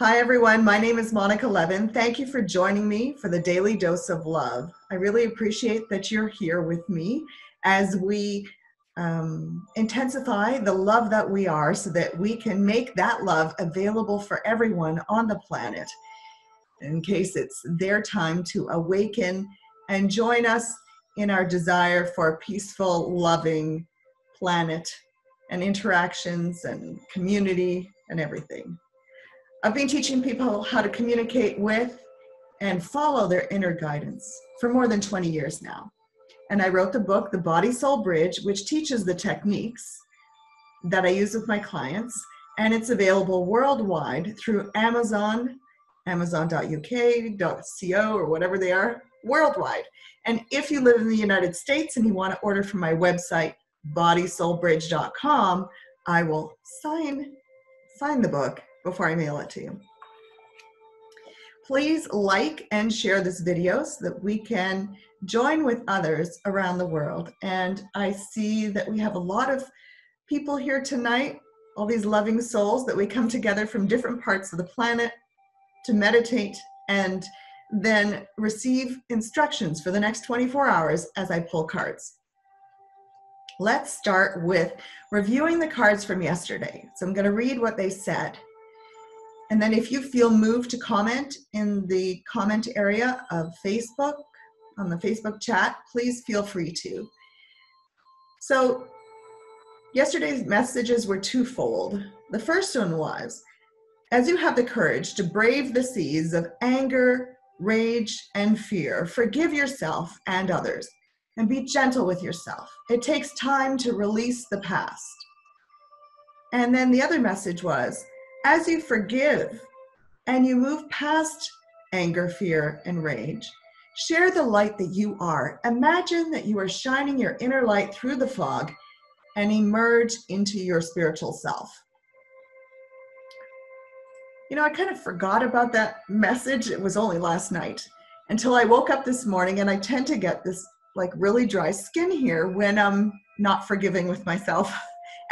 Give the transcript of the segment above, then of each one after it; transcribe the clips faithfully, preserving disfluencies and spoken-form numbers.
Hi, everyone. My name is Monica Levin. Thank you for joining me for the Daily Dose of Love. I really appreciate that you're here with me as we um, intensify the love that we are so that we can make that love available for everyone on the planet in case it's their time to awaken and join us in our desire for a peaceful, loving planet and interactions and community and everything. I've been teaching people how to communicate with and follow their inner guidance for more than twenty years now. And I wrote the book, The Body Soul Bridge, which teaches the techniques that I use with my clients. And it's available worldwide through Amazon, amazon dot U K dot co or whatever they are, worldwide. And if you live in the United States and you want to order from my website, body soul bridge dot com, I will sign, sign the book before I mail it to you. Please like and share this video so that we can join with others around the world. And I see that we have a lot of people here tonight, all these loving souls that we come together from different parts of the planet to meditate and then receive instructions for the next twenty-four hours as I pull cards. Let's start with reviewing the cards from yesterday. So I'm going to read what they said. And then if you feel moved to comment in the comment area of Facebook, on the Facebook chat, please feel free to. So yesterday's messages were twofold. The first one was, as you have the courage to brave the seas of anger, rage, and fear, forgive yourself and others, and be gentle with yourself. It takes time to release the past. And then the other message was, as you forgive and you move past anger, fear, and rage, share the light that you are. Imagine that you are shining your inner light through the fog and emerge into your spiritual self. You know, I kind of forgot about that message. It was only last night until I woke up this morning, and I tend to get this like really dry skin here when I'm not forgiving with myself.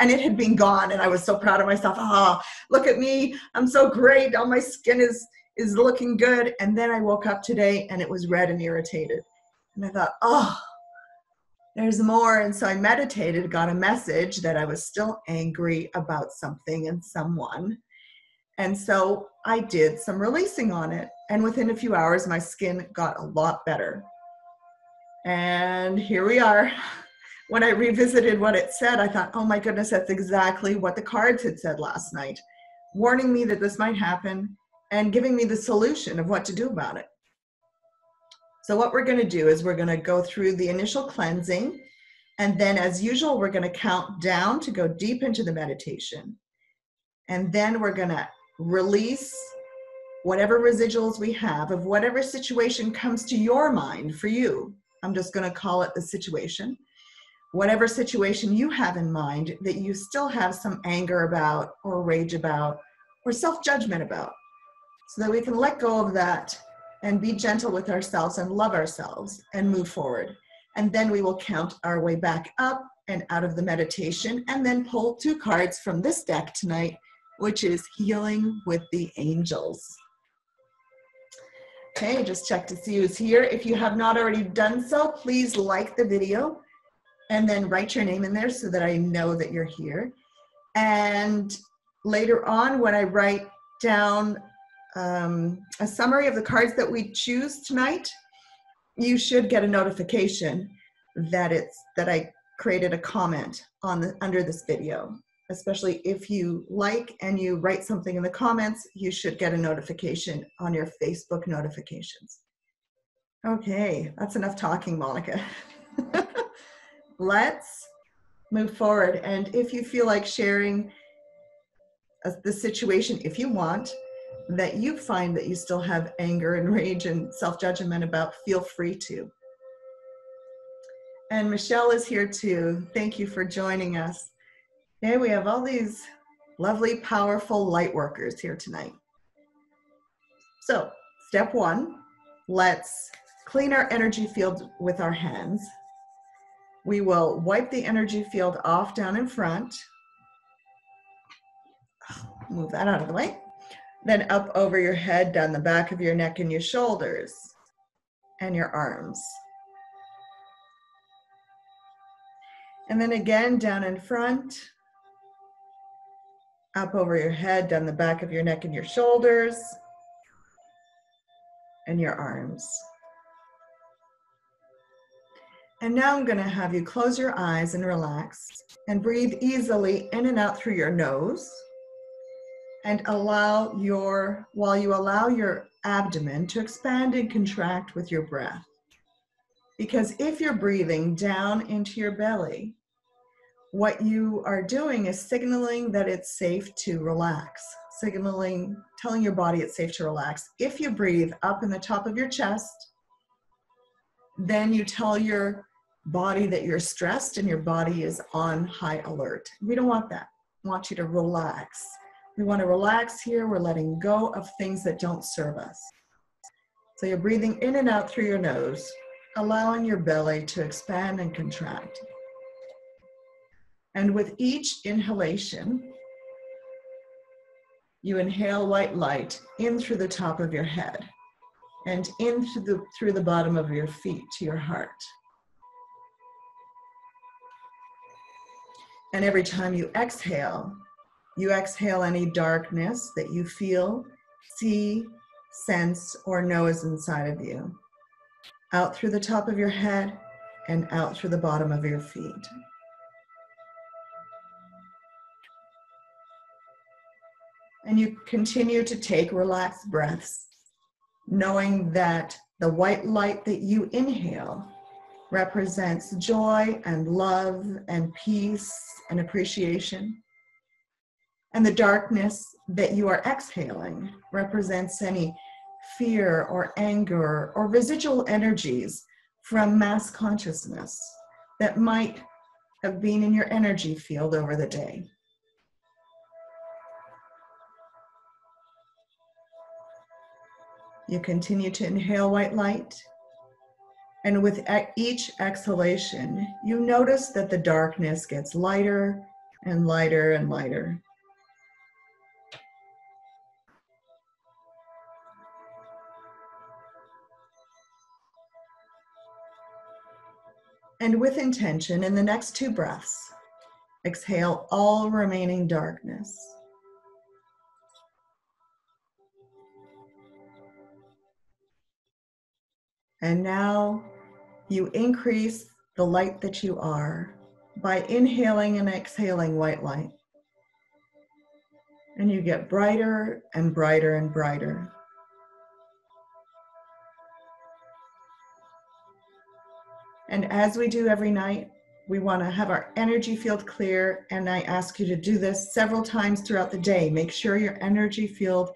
And it had been gone, and I was so proud of myself. Ah, look at me. I'm so great. All my skin is, is looking good. And then I woke up today, and it was red and irritated. And I thought, oh, there's more. And so I meditated, got a message that I was still angry about something and someone. And so I did some releasing on it. And within a few hours, my skin got a lot better. And here we are. When I revisited what it said, I thought, oh my goodness, that's exactly what the cards had said last night, warning me that this might happen and giving me the solution of what to do about it. So what we're going to do is we're going to go through the initial cleansing. And then as usual, we're going to count down to go deep into the meditation. And then we're going to release whatever residuals we have of whatever situation comes to your mind for you. I'm just going to call it the situation. Whatever situation you have in mind that you still have some anger about or rage about or self-judgment about, so that we can let go of that and be gentle with ourselves and love ourselves and move forward. And then we will count our way back up and out of the meditation, and then pull two cards from this deck tonight, which is Healing with the Angels. Okay, just check to see who's here. If you have not already done so, please like the video. And then write your name in there so that I know that you're here. And later on, when I write down um, a summary of the cards that we choose tonight, you should get a notification that it's that I created a comment on the, under this video. Especially if you like and you write something in the comments, you should get a notification on your Facebook notifications. Okay, that's enough talking, Monica. Let's move forward. And if you feel like sharing the situation, if you want, that you find that you still have anger and rage and self-judgment about, feel free to. And Michelle is here too. Thank you for joining us. Okay, we have all these lovely, powerful light workers here tonight. So step one, let's clean our energy field with our hands. We will wipe the energy field off down in front. Move that out of the way. then up over your head, down the back of your neck and your shoulders and your arms. And then again, down in front, up over your head, down the back of your neck and your shoulders and your arms. And now I'm going to have you close your eyes and relax and breathe easily in and out through your nose, and allow your, while you allow your abdomen to expand and contract with your breath. Because if you're breathing down into your belly, what you are doing is signaling that it's safe to relax, signaling, telling your body it's safe to relax. If you breathe up in the top of your chest, then you tell your body that you're stressed and your body is on high alert. We don't want that. We want you to relax. We want to relax here. We're letting go of things that don't serve us. So you're breathing in and out through your nose, allowing your belly to expand and contract. And with each inhalation, you inhale white light in through the top of your head and in through the, through the bottom of your feet to your heart. And every time you exhale, you exhale any darkness that you feel, see, sense, or know is inside of you, out through the top of your head and out through the bottom of your feet. And you continue to take relaxed breaths, knowing that the white light that you inhale represents joy and love and peace and appreciation. And the darkness that you are exhaling represents any fear or anger or residual energies from mass consciousness that might have been in your energy field over the day. You continue to inhale white light, and with each exhalation, you notice that the darkness gets lighter and lighter and lighter. And with intention, in the next two breaths, exhale all remaining darkness. And now you increase the light that you are by inhaling and exhaling white light. And you get brighter and brighter and brighter. And as we do every night, we want to have our energy field clear. And I ask you to do this several times throughout the day. Make sure your energy field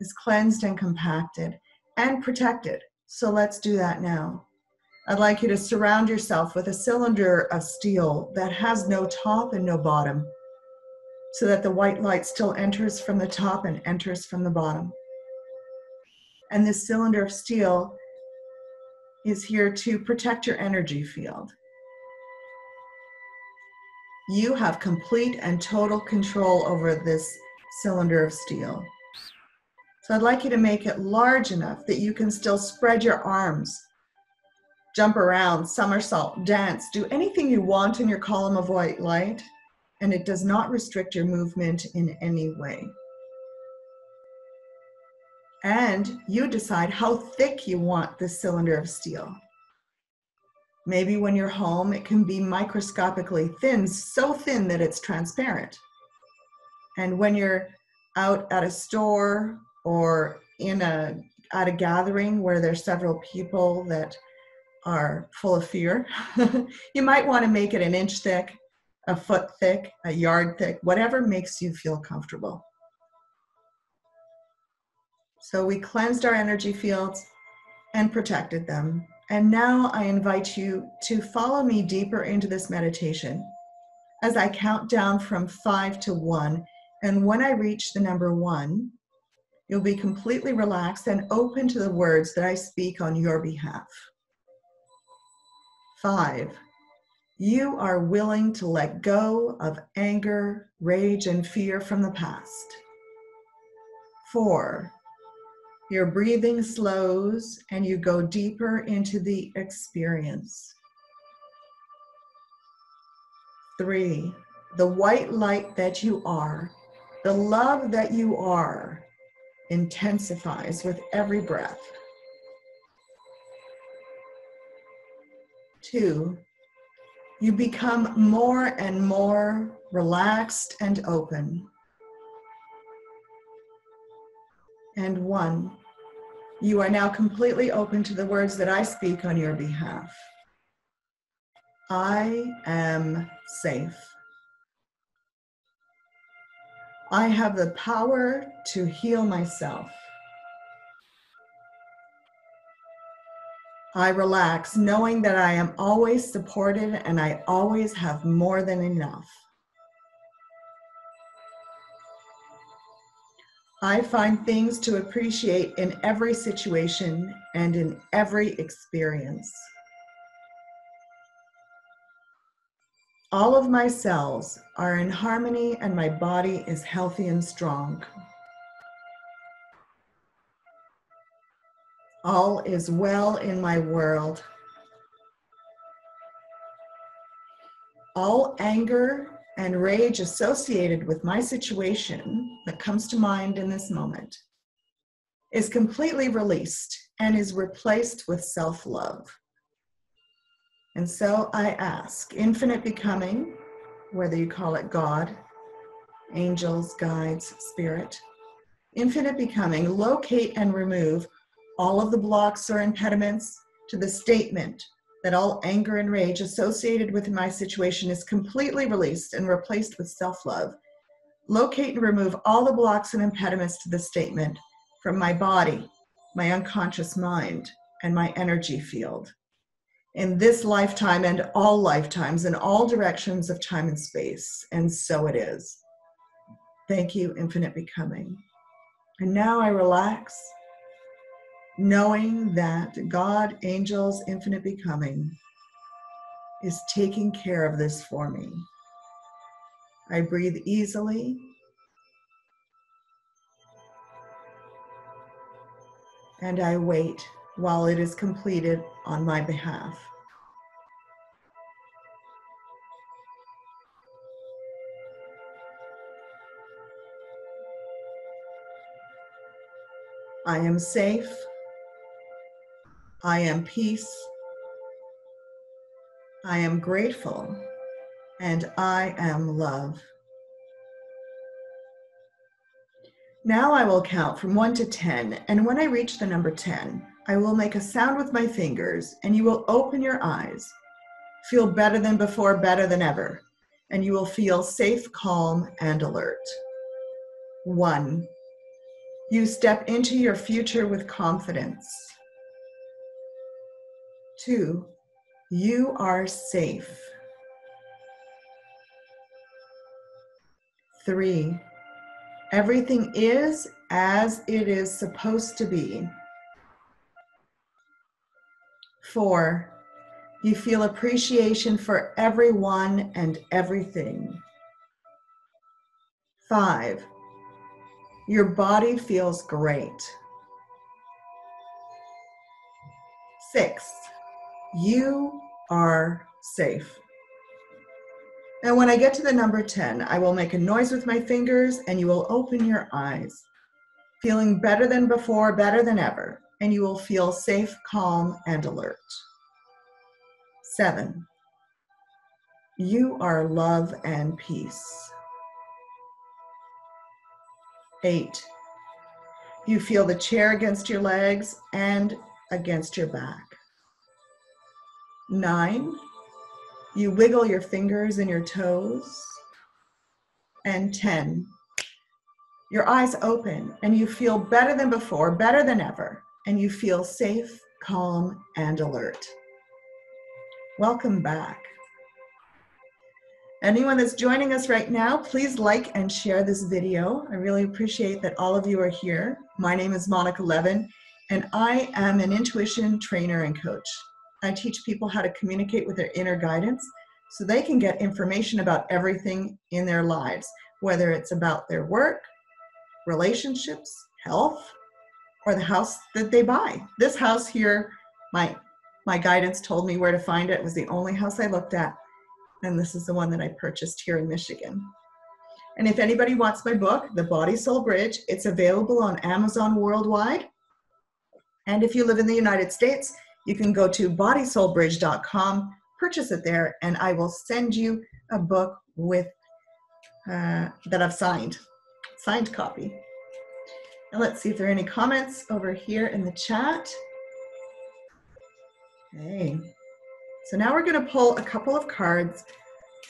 is cleansed and compacted and protected. So let's do that now. I'd like you to surround yourself with a cylinder of steel that has no top and no bottom, so that the white light still enters from the top and enters from the bottom. And this cylinder of steel is here to protect your energy field. You have complete and total control over this cylinder of steel. So I'd like you to make it large enough that you can still spread your arms, jump around, somersault, dance, do anything you want in your column of white light, and it does not restrict your movement in any way. And you decide how thick you want this cylinder of steel. Maybe when you're home, it can be microscopically thin, so thin that it's transparent. And when you're out at a store, or in a, at a gathering where there's several people that are full of fear, you might want to make it an inch thick, a foot thick, a yard thick, whatever makes you feel comfortable. So we cleansed our energy fields and protected them. And now I invite you to follow me deeper into this meditation as I count down from five to one. And when I reach the number one, you'll be completely relaxed and open to the words that I speak on your behalf. Five, you are willing to let go of anger, rage, and fear from the past. four, your breathing slows and you go deeper into the experience. Three, the white light that you are, the love that you are, intensifies with every breath. Two, you become more and more relaxed and open. And one, you are now completely open to the words that I speak on your behalf. I am safe. I have the power to heal myself. I relax, knowing that I am always supported and I always have more than enough. I find things to appreciate in every situation and in every experience. All of my cells are in harmony and my body is healthy and strong. All is well in my world. All anger and rage associated with my situation that comes to mind in this moment is completely released and is replaced with self-love. And so I ask, infinite becoming, whether you call it God, angels, guides, spirit, infinite becoming, locate and remove all of the blocks or impediments to the statement that all anger and rage associated with my situation is completely released and replaced with self-love. Locate and remove all the blocks and impediments to the statement from my body, my unconscious mind, and my energy field. In this lifetime and all lifetimes, in all directions of time and space, and so it is. Thank you, infinite becoming. And now I relax, knowing that God, angels, infinite becoming is taking care of this for me. I breathe easily. And I wait while it is completed on my behalf. I am safe. I am peace, I am grateful, and I am love. Now I will count from one to ten, and when I reach the number ten, I will make a sound with my fingers, and you will open your eyes, feel better than before, better than ever, and you will feel safe, calm, and alert. One, you step into your future with confidence. Two, you are safe. Three, everything is as it is supposed to be. Four, you feel appreciation for everyone and everything. Five, your body feels great. Six, you are safe. And when I get to the number ten, I will make a noise with my fingers and you will open your eyes, feeling better than before, better than ever, and you will feel safe, calm, and alert. Seven, you are love and peace. Eight, you feel the chair against your legs and against your back. Nine, you wiggle your fingers and your toes. And ten, your eyes open and you feel better than before, better than ever, and you feel safe, calm, and alert. Welcome back. Anyone that's joining us right now, please like and share this video. I really appreciate that all of you are here. My name is Monica Levin, and I am an intuition trainer and coach. I teach people how to communicate with their inner guidance so they can get information about everything in their lives, whether it's about their work, relationships, health or the house that they buy. This house here, my my guidance told me where to find it. It was the only house I looked at, and this is the one that I purchased here in Michigan. And if anybody wants my book, The Body Soul Bridge, it's available on Amazon worldwide. And if you live in the United States, you can go to body soul bridge dot com, purchase it there, and I will send you a book with uh, that I've signed, signed copy. And let's see if there are any comments over here in the chat. Okay, so now we're going to pull a couple of cards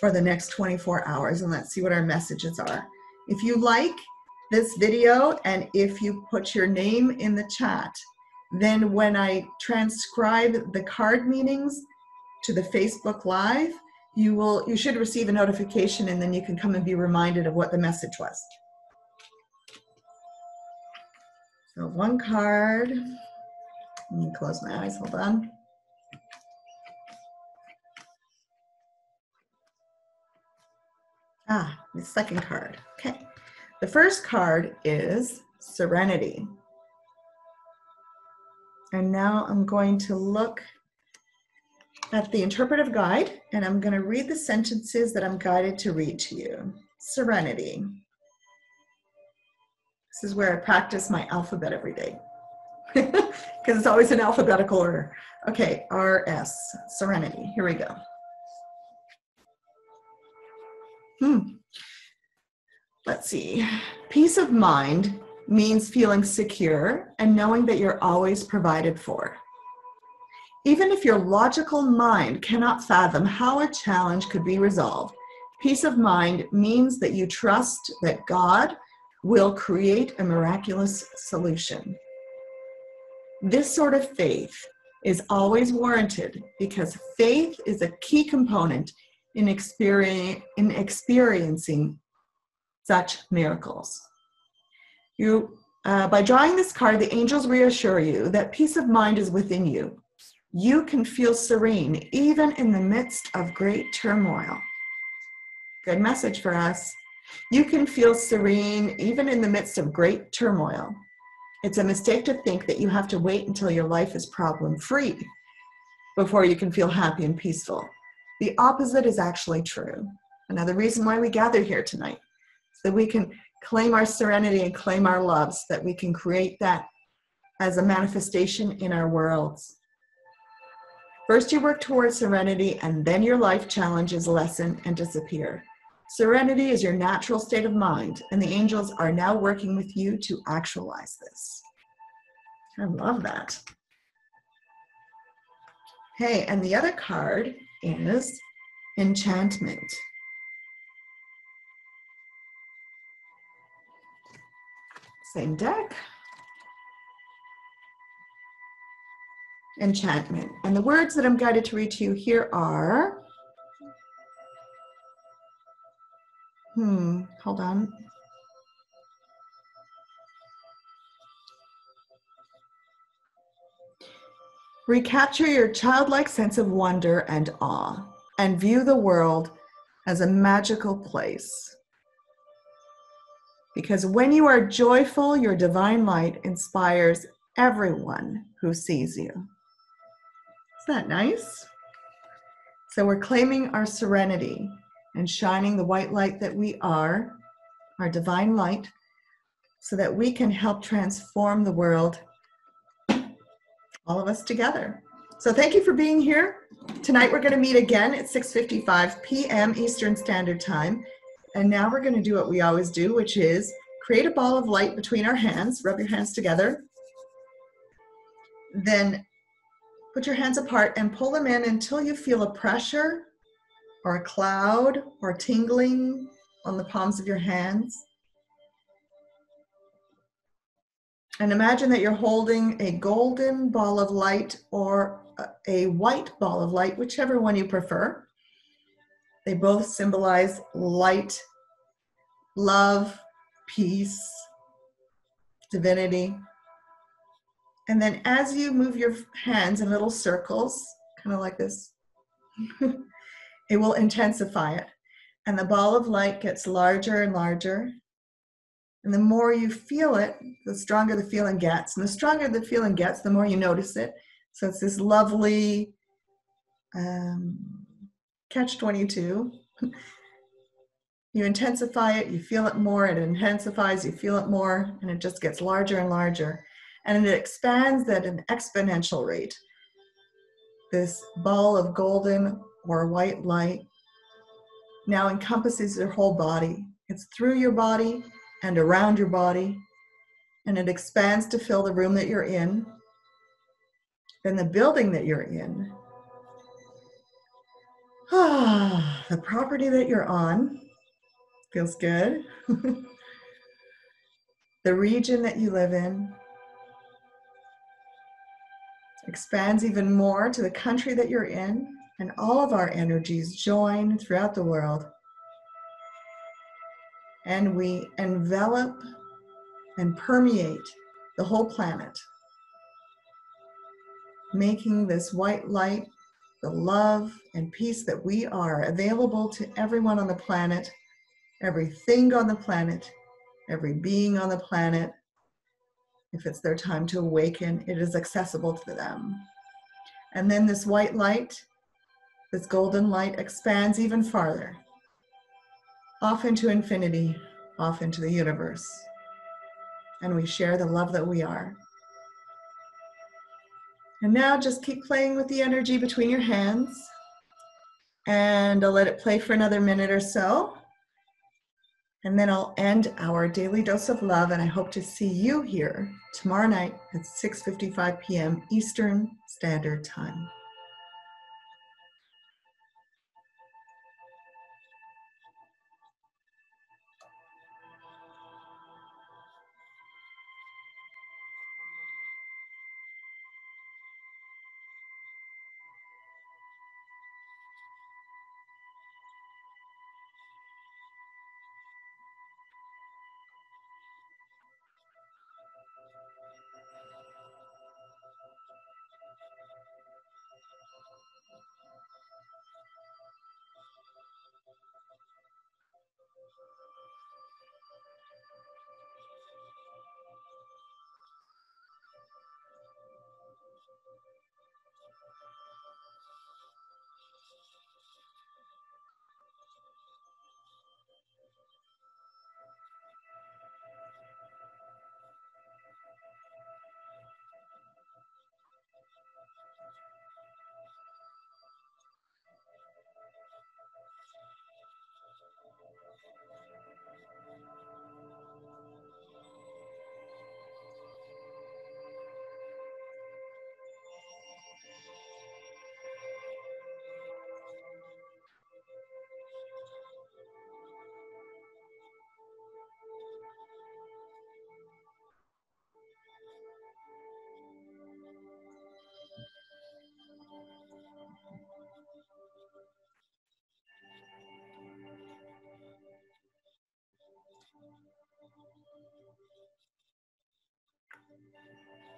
for the next twenty-four hours, and let's see what our messages are. If you like this video and if you put your name in the chat, then when I transcribe the card meanings to the Facebook Live, you will you should receive a notification, and then you can come and be reminded of what the message was. So one card. Let me close my eyes, hold on. Ah, the second card. Okay. The first card is Serenity. And now I'm going to look at the interpretive guide, and I'm going to read the sentences that I'm guided to read to you. Serenity. This is where I practice my alphabet every day, because it's always in alphabetical order. Okay, R S, Serenity. Here we go. Hmm. Let's see. Peace of mind means feeling secure and knowing that you're always provided for. Even if your logical mind cannot fathom how a challenge could be resolved, peace of mind means that you trust that God will create a miraculous solution. This sort of faith is always warranted because faith is a key component in experience, in experiencing such miracles. You, uh, by drawing this card, the angels reassure you that peace of mind is within you. You can feel serene even in the midst of great turmoil. Good message for us. You can feel serene even in the midst of great turmoil. It's a mistake to think that you have to wait until your life is problem-free before you can feel happy and peaceful. The opposite is actually true. Another reason why we gather here tonight, so that we can claim our serenity and claim our love, so that we can create that as a manifestation in our worlds. First you work towards serenity, and then your life challenges lessen and disappear. Serenity is your natural state of mind, and the angels are now working with you to actualize this. I love that. Hey, and the other card is Enchantment. Same deck. Enchantment. And the words that I'm guided to read to you here are, hmm, hold on. Recapture your childlike sense of wonder and awe, and view the world as a magical place. Because when you are joyful, your divine light inspires everyone who sees you. Isn't that nice? So we're claiming our serenity and shining the white light that we are, our divine light, so that we can help transform the world, all of us together. So thank you for being here. Tonight we're going to meet again at six fifty-five p m Eastern Standard Time. And now we're going to do what we always do, which is create a ball of light between our hands. Rub your hands together. Then put your hands apart and pull them in until you feel a pressure or a cloud or tingling on the palms of your hands. And imagine that you're holding a golden ball of light or a white ball of light, whichever one you prefer. They both symbolize light, love, peace, divinity. And then as you move your hands in little circles, kind of like this, it will intensify it. And the ball of light gets larger and larger. And the more you feel it, the stronger the feeling gets. And the stronger the feeling gets, the more you notice it. So it's this lovely um, catch twenty-two. You intensify it, you feel it more, it intensifies, you feel it more, and it just gets larger and larger. And it expands at an exponential rate. This ball of golden or white light now encompasses your whole body. It's through your body and around your body, and it expands to fill the room that you're in, then the building that you're in, the property that you're on, feels good, the region that you live in, expands even more to the country that you're in, and all of our energies join throughout the world. And we envelop and permeate the whole planet, making this white light, the love and peace that we are, available to everyone on the planet, everything on the planet, every being on the planet. If it's their time to awaken, it is accessible to them. And then this white light, this golden light, expands even farther, off into infinity, off into the universe. And we share the love that we are. And now just keep playing with the energy between your hands. And I'll let it play for another minute or so. And then I'll end our daily dose of love. And I hope to see you here tomorrow night at six fifty-five p m Eastern Standard Time. Thank you.